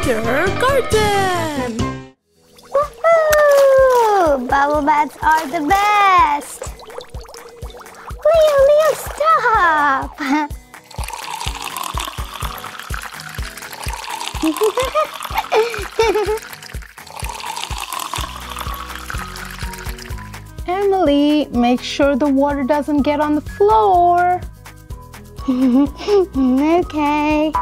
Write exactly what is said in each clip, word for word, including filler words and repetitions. your garden! Woohoo! Bubble baths are the best! Leo, Leo, stop! Emily, make sure the water doesn't get on the floor. Okay.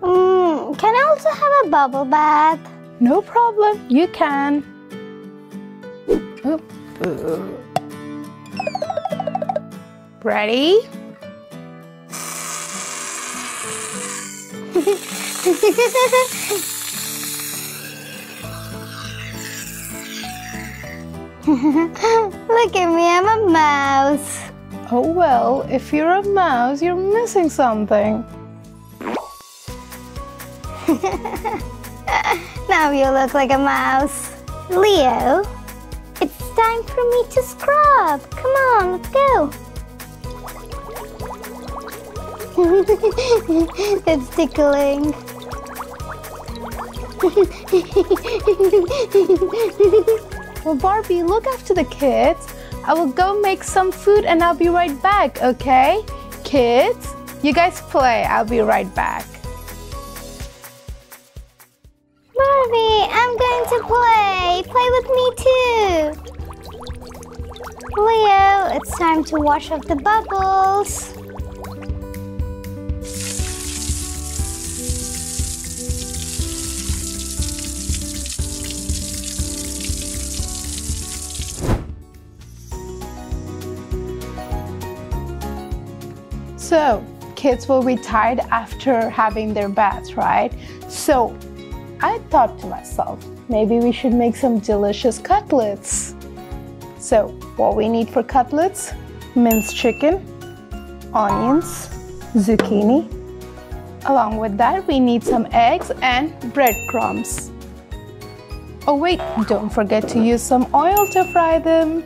Mm, can I also have a bubble bath? No problem, you can. Ready? Look at me, I'm a mouse. Oh well, if you're a mouse, you're missing something. Now you look like a mouse. Leo, it's time for me to scrub. Come on, let's go. It's tickling. Well, Barbie, look after the kids. I will go make some food and I'll be right back, okay? Kids, you guys play. I'll be right back. Barbie, I'm going to play. Play with me too. Leo, it's time to wash off the bubbles. So, kids will be tired after having their baths, right? So, I thought to myself, maybe we should make some delicious cutlets. So, what we need for cutlets? Minced chicken, onions, zucchini. Along with that, we need some eggs and breadcrumbs. Oh wait, don't forget to use some oil to fry them.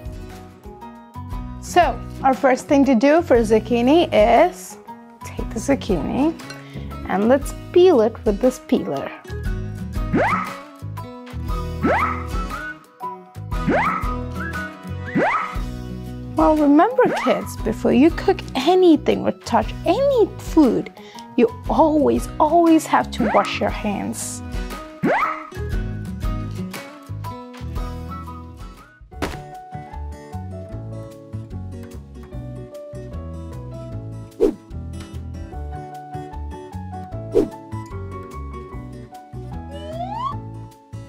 So, our first thing to do for zucchini is take the zucchini and let's peel it with this peeler. Well, remember kids, before you cook anything or touch any food, you always, always have to wash your hands.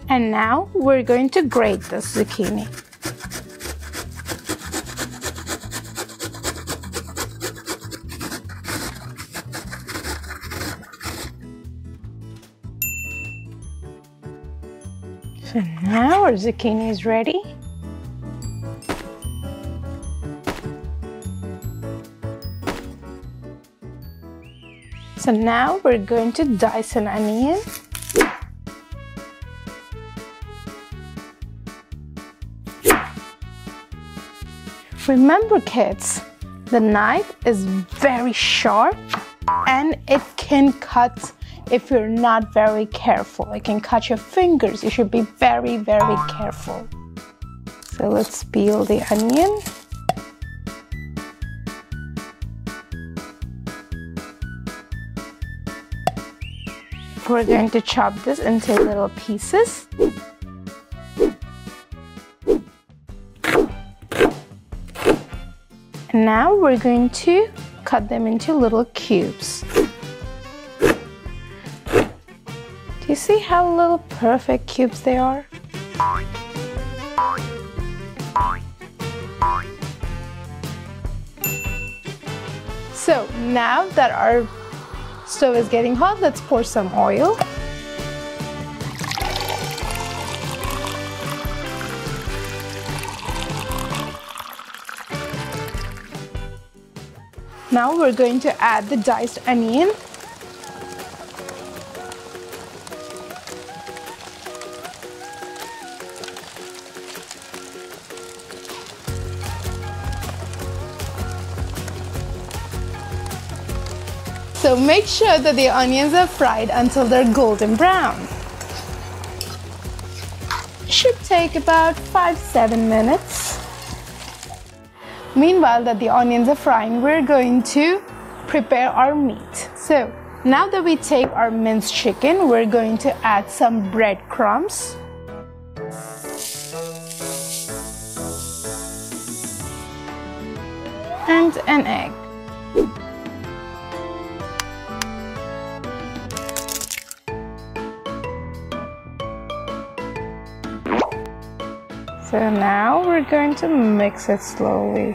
And now we're going to grate the zucchini. So now our zucchini is ready. So now we're going to dice an onion. Remember kids, the knife is very sharp and it can cut if you're not very careful. It can cut your fingers. You should be very, very careful. So let's peel the onion. We're going to chop this into little pieces. Now we're going to cut them into little cubes. Do you see how little perfect cubes they are? So now that our stove is getting hot, let's pour some oil. Now we're going to add the diced onion. So make sure that the onions are fried until they're golden brown. Should take about five to seven minutes. Meanwhile that the onions are frying, we're going to prepare our meat. So now that we take our minced chicken, we're going to add some breadcrumbs. And an egg. So now we're going to mix it slowly.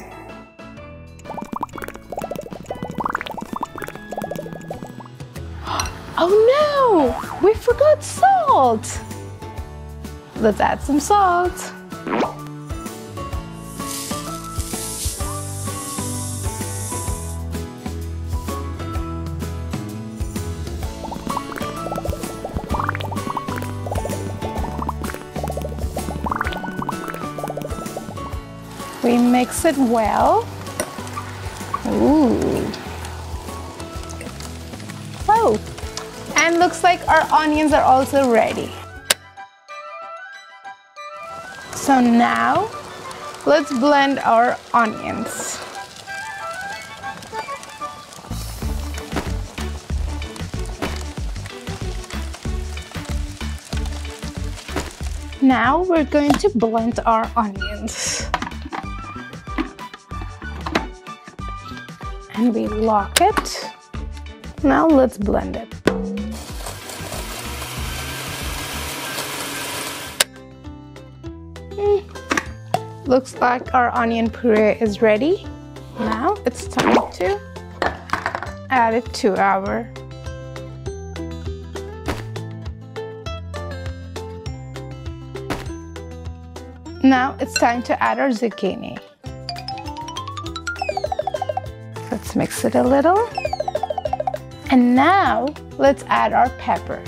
Oh no! We forgot salt! Let's add some salt. We mix it well. Ooh. Oh, and looks like our onions are also ready. So now, let's blend our onions. Now we're going to blend our onions. And we lock it. Now let's blend it. Mm. Looks like our onion puree is ready. Now it's time to add it to our Now it's time to add our zucchini. Let's mix it a little. And now, let's add our pepper.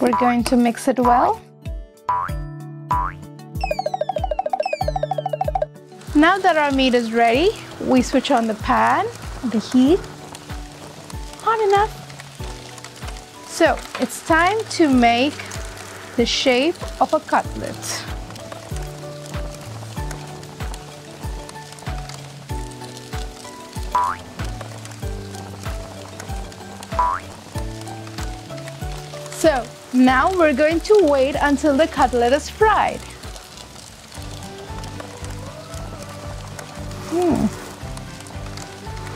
We're going to mix it well. Now that our meat is ready, we switch on the pan, the heat, hot enough. So, it's time to make the shape of a cutlet. So now we're going to wait until the cutlet is fried. Hmm.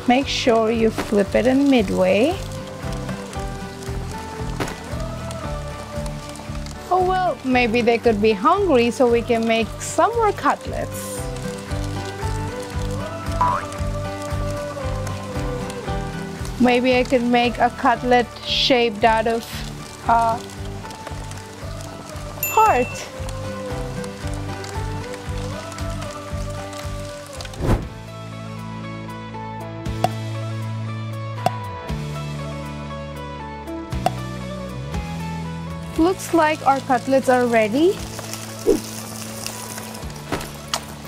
Make sure you flip it in midway. Oh well, maybe they could be hungry, so we can make some more cutlets. Maybe I could make a cutlet shaped out of a heart. Looks like our cutlets are ready.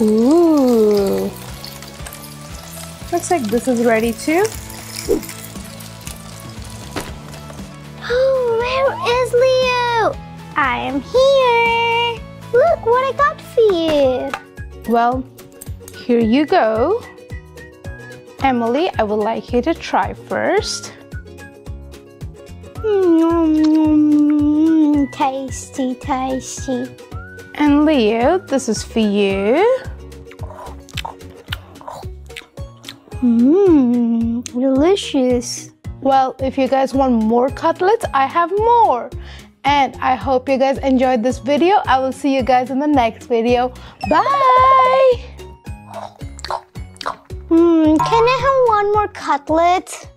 Ooh. Looks like this is ready too. Oh, where is Leo? I am here. Look what I got for you. Well, here you go. Emily, I would like you to try first. Mm, tasty, tasty. And Leo, this is for you. Mmm, delicious. Well, if you guys want more cutlets, I have more. And I hope you guys enjoyed this video. I will see you guys in the next video. Bye! Mmm, can I have one more cutlet?